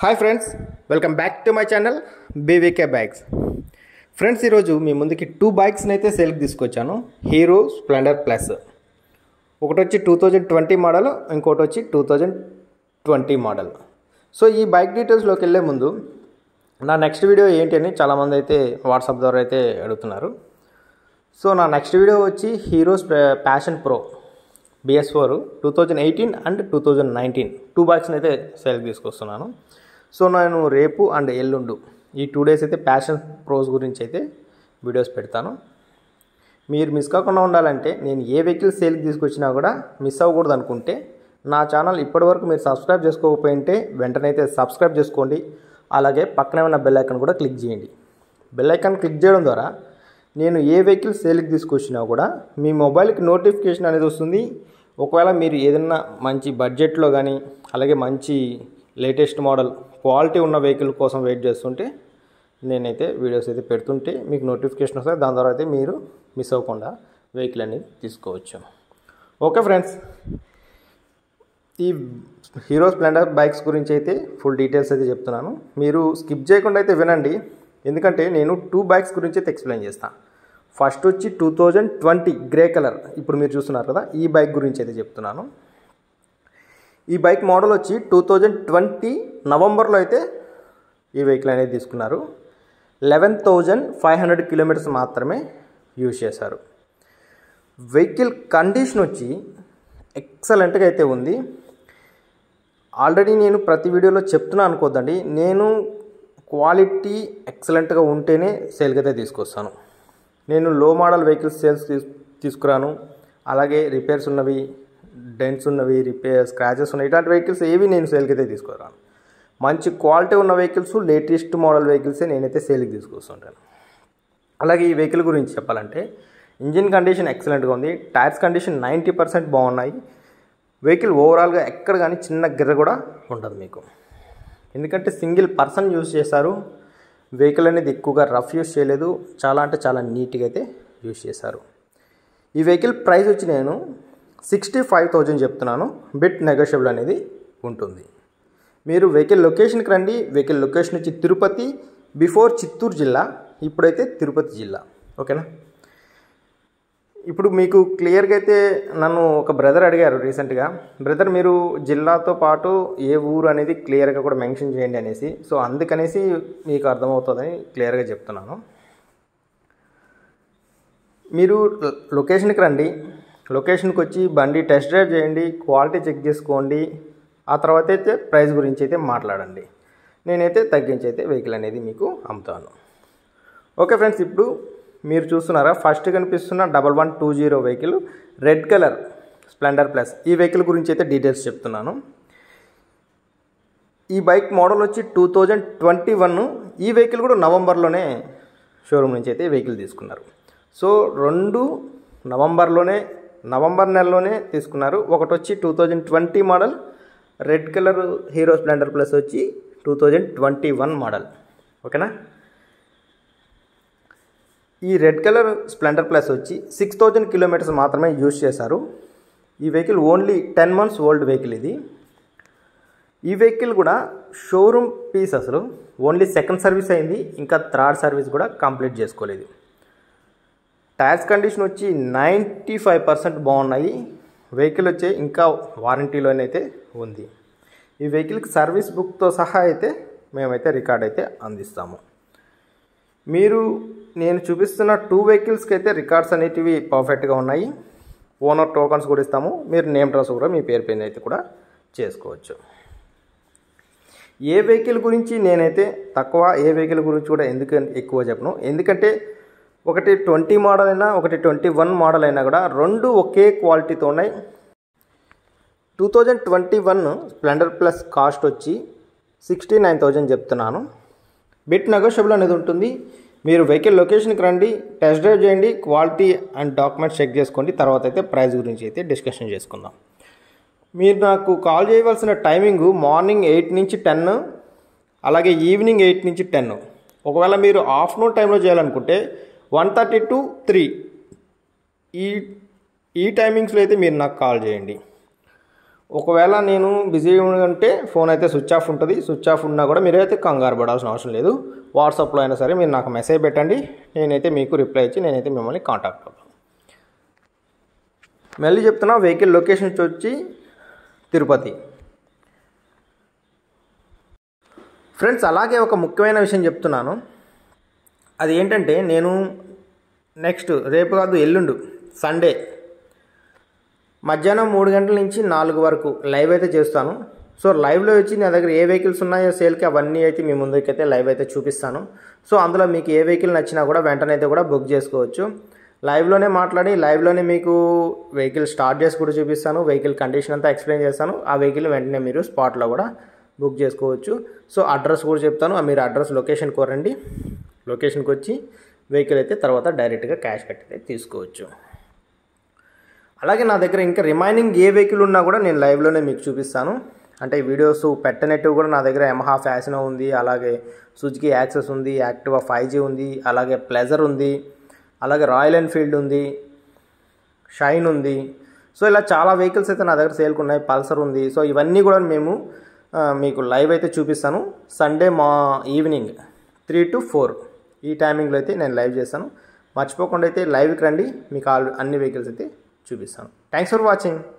Hi friends welcome back to my channel BVK bikes friends मी मुंदुकी two bikes नैते sale की तीसुकोच्चानु हीरो स्प्लेंडर प्लस ओकटि 2020 मॉडल इंकोटि 2020 मॉडल सो ई बाइक डीटेल्स लोकी वेल्ले मुंदु ना नेक्स्ट वीडियो ఏంటి అని చాలా మంది అయితే WhatsApp ద్వారా అయితే అడుగుతున్నారు సో నా నెక్స్ట్ వీడియో వచ్చి Hero Passion Pro BS4 2018 and 2019 two bikes నైతే సేల్ కి తీసుకొస్తున్నాను సో నేను రేపు అండ్ ఎల్లుండు ఈ 2 డేస్ అయితే ప్యాషన్ ప్రోస్ గురించి అయితే వీడియోస్ పెడతాను మీరు మిస్ కాకుండా ఉండాలంటే నేను ఏ వెహికల్ సేల్ కి తీసుకొచ్చినా కూడా మిస్ అవ్వకూడదు అనుకుంటే నా ఛానల్ ఇప్పటివరకు మీరు సబ్స్క్రైబ్ చేసుకోకపోయింటే వెంటనే అయితే సబ్స్క్రైబ్ చేసుకోండి అలాగే పక్కనే ఉన్న బెల్ ఐకాన్ కూడా క్లిక్ చేయండి బెల్ ఐకాన్ క్లిక్ చేయడం ద్వారా నేను ఏ వెహికల్ సేల్ కి తీసుకొచ్చినా కూడా మీ మొబైల్ కి నోటిఫికేషన్ అనేది వస్తుంది ఒకవేళ మీరు ఏదైనా మంచి బడ్జెట్ లో గాని అలాగే మంచి లేటెస్ట్ మోడల్ క్వాలిటీ ఉన్న వెహికల్ కోసం వెయిట్ చేస్తుంటే నేనైతే వీడియోస్ అయితే పెడుతుంటే మీకు నోటిఫికేషన్ వస్తుంది దాని ద్వారా అయితే మీరు మిస్ అవ్వకుండా వెహికల్ అనేది తీసుకోవచ్చు ఓకే ఫ్రెండ్స్ ఈ హీరో స్ప్లెండర్ బైక్స్ గురించి అయితే ఫుల్ డీటెయిల్స్ అయితే చెప్తున్నాను మీరు స్కిప్ చేయకుండా అయితే వినండి ఎందుకంటే నేను టూ బైక్స్ గురించి అయితే ఎక్స్‌ప్లెయిన్ చేస్తాను ఫస్ట్ వచ్చి 2020 గ్రే కలర్ ఇప్పుడు మీరు చూస్తున్నారు కదా ఈ బైక్ గురించి అయితే చెప్తున్నాను ఈ బైక్ మోడల్ వచ్చి 2020 నవంబర్ లో అయితే ఈ వెహికల్ అనేది తీసుకున్నారు 11500 కిలోమీటర్స్ మాత్రమే యూస్ చేశారు వెహికల్ కండిషన్ వచ్చి ఎక్సలెంట్ గా అయితే ఉంది ఆల్రెడీ నేను ప్రతి వీడియోలో చెప్తున్నాను అనుకోదండి నేను క్వాలిటీ ఎక్సలెంట్ గా ఉంటేనే సేల్ కి అయితే తీసుకొస్తాను నేను లో మోడల్ వెహికల్స్ సేల్స్ తీసుకురాను అలాగే రిపేర్స్ ఉన్నవి డెంట్స్ ఉన్నవి రిపేర్ స్క్రాచెస్ ఉన్నవి ఇలాంటి వెహికల్స్ ఏవి నేను సేల్ కి అయితే తీసుకురాను మంచి క్వాలిటీ ఉన్న వెహికల్స్ లేటెస్ట్ మోడల్ వెహికల్స్ నేనైతే సేల్ కి తీసుకొస్తుంటాను అలాగే ఈ వెహికల్ గురించి చెప్పాలంటే ఇంజిన్ కండిషన్ ఎక్సలెంట్ గా ఉంది టైర్స్ కండిషన్ 90% బాగున్నాయి వెహికల్ ఓవరాల్ గా ఎక్కడ గాని చిన్న గిర్ర కూడా ఉండదు మీకు ఎందుకంటే సింగిల్ పర్సన్ యూస్ చేశారు వెహికల్ అనేది ఎక్కువగా రఫ్ యూస్ చేయలేదు చాలా అంటే చాలా నీట్ గా అయితే యూస్ చేశారు ఈ వెహికల్ ప్రైస్ వచ్చి నేను 65000 చెప్తున్నాను బిట్ నెగోషియబుల్ అనేది ఉంటుంది మీరు వెహికల్ లొకేషన్ కి రండి వెహికల్ లొకేషన్ వచ్చి తిరుపతి బిఫోర్ చిత్తూరు జిల్లా ఇప్పుడైతే తిరుపతి జిల్లా ఓకేనా ఇప్పుడు మీకు క్లియర్ గా అయితే నన్ను ఒక బ్రదర్ అడిగారు రీసెంట్ గా బ్రదర్ మీరు జిల్లాతో పాటు ఏ ఊరు అనేది క్లియర్ గా కూడా మెన్షన్ చేయండి అనేసి సో అందుకనేసి మీకు అర్థమవుతదని క్లియర్ గా చెప్తున్నాను మీరు లొకేషన్ కి రండి లొకేషన్ కి వచ్చి బండి టెస్ట్ డ్రైవ్ చేయండి క్వాలిటీ చెక్ చేసుకోండి ఆ తర్వాత అయితే ప్రైస్ గురించి అయితే మాట్లాడండి నేనైతే తగ్గించి అయితే వెహికల్ అనేది మీకు అమ్ముతాను ఓకే ఫ్రెండ్స్ ఇప్పుడు మీరు చూస్తున్నారు ఫస్ట్ కనిపిస్తున్న 1120 vehicle red colour Splendor plus ఈ వెహికల్ గురించి అయితే డీటెయిల్స్ చెప్తున్నాను ఈ బైక్ మోడల్ వచ్చి 2021 ఈ వెహికల్ కూడా నవంబర్ లోనే షోరూమ్ నుంచి అయితే వెహికల్ తీసుకున్నారు సో రెండు నవంబర్ లోనే నవంబర్ నెలలోనే తీసుకున్నారు ఒకటి వచ్చి 2020 model red colour Hero Splendor Plus వచ్చి 2021 మోడల్ ఓకేనా यह रेड कलर स्प्लेंडर प्लस वी 6000 किलोमीटर्स मात्रमे यूज चेशारू vehicle only 10 months old vehicle इदी वेहिकल कूडा शोरूम पीस असलु ओनली सेकंड सर्विस अयिंदी इंका थर्ड सर्विस कूडा कंप्लीट चेसुकोलेदु टायर्स कंडीशन वी 95% बागुन्नायि वेहिकल वच्चे इंका वारंटी लोने अयिते उंदी ई वेहिकल की सर्विस बुक तो सहा अयिते मेमैते रिकॉर्ड अयिते अंदिस्तामु మీరు నేను చూపిస్తున్న టూ వెహికల్స్ కి అయితే రికార్డ్స్ అనేటివి పర్ఫెక్ట్ గా ఉన్నాయి ఓనర్ టోకెన్స్ కూడా ఇస్తాము మీరు నేమ్ ట్రాన్స్ఫర్ కూడా మీ పేరు పైన అయితే కూడా చేసుకోవచ్చు ఏ వెహికల్ గురించి నేనైతే తక్కువ ఏ వెహికల్ గురించి కూడా ఎందుకు ఎక్కువ చెప్పను ఎందుకంటే ఒకటి 20 మోడల్ అయినా ఒకటి 21 మోడల్ అయినా కూడా రెండు ఒకే క్వాలిటీ తో ఉన్నాయి 2021 స్ప్లెండర్ ప్లస్ కాస్ట్ వచ్చి 69000 చెప్తున్నాను బిట్ నెగోషియబుల్ అనేది ఉంటుంది మీరు వెహికల్ లొకేషన్ కి రండి టెస్ట్ డ్రైవ్ చేయండి క్వాలిటీ అండ్ డాక్యుమెంట్స్ చెక్ చేసుకోండి తర్వాత అయితే ప్రైస్ గురించి అయితే డిస్కషన్ చేసుకుందాం మీరు నాకు కాల్ చేయవాల్సిన టైమింగ్ మార్నింగ్ 8 నుంచి 10 అలాగే ఈవినింగ్ 8 నుంచి 10 ఒకవేళ మీరు ఆఫ్టర్నూన్ టైం లో చేయాలనుకుంటే 1:30 టు 3 ఈ టైమింగ్స్ లో అయితే మీరు నాకు కాల్ చేయండి ఒకవేళ నేను బిజీ ఉంటే ఫోన్ అయితే స్విచ్ ఆఫ్ ఉంటుంది. స్విచ్ ఆఫ్ ఉన్నా కూడా మీరైతే కంగారు పడాల్సిన అవసరం లేదు. వాట్సాప్లో అయినా సరే మీరు నాకు మెసేజ్ పెట్టండి, నేనైతే మీకు రిప్లై ఇచ్చి నేనైతే మిమ్మల్ని కాంటాక్ట్ అవుతాను. మళ్ళీ చెప్తున్నా, వెహికల్ లొకేషన్స్ వచ్చి తిరుపతి ఫ్రెండ్స్. అలాగే ఒక ముఖ్యమైన విషయం చెప్తున్నాను, అది ఏంటంటే నేను నెక్స్ట్ రేపు కాదు ఎల్లుండు సండే మధ్యాహ్నం 3 గంటల నుంచి 4 వరకు లైవ్ అయితే చేస్తాను. సో లైవ్లో వచ్చి నా దగ్గర ఏ వెహికల్స్ ఉన్నాయో సేల్కి అవన్నీ అయితే మీ ముందుకైతే లైవ్ అయితే చూపిస్తాను. సో అందులో మీకు ఏ వెహికల్ నచ్చినా కూడా వెంటనే అయితే కూడా బుక్ చేసుకోవచ్చు. లైవ్లోనే మాట్లాడి లైవ్లోనే మీకు వెహికల్ స్టార్ట్ చేసి కూడా చూపిస్తాను, వెహికల్ కండిషన్ అంతా ఎక్స్ప్లెయిన్ చేస్తాను. ఆ వెహికల్ వెంటనే మీరు స్పాట్లో కూడా బుక్ చేసుకోవచ్చు. సో అడ్రస్ కూడా చెప్తాను, మీరు అడ్రస్ లొకేషన్ కోరండి, లొకేషన్కి వచ్చి వెహికల్ అయితే తర్వాత డైరెక్ట్గా క్యాష్ కట్టితే తీసుకోవచ్చు. అలాగే నా దగ్గర ఇంకా రిమైనింగ్ ఏ వెహికల్ ఉన్నా కూడా నేను లైవ్లోనే మీకు చూపిస్తాను. అంటే వీడియోస్ పెట్టనట్టు కూడా నా దగ్గర యమహా ఫ్యాషన్ ఉంది, అలాగే సుజుకి యాక్సెస్ ఉంది, యాక్టివా 5G ఉంది, అలాగే ప్లెజర్ ఉంది, అలాగే రాయల్ ఎన్ఫీల్డ్ ఉంది, షైన్ ఉంది. సో ఇలా చాలా వెహికల్స్ అయితే నా దగ్గర సేల్కి ఉన్నాయి, పల్సర్ ఉంది. సో ఇవన్నీ కూడా మేము మీకు లైవ్ అయితే చూపిస్తాను. సండే ఈవినింగ్ 3 to 4 ఈ టైమింగ్లో అయితే నేను లైవ్ చేస్తాను. మర్చిపోకుండా అయితే లైవ్కి రండి, మీకు అన్ని వెహికల్స్ అయితే చూపిస్తాను. Thanks for watching.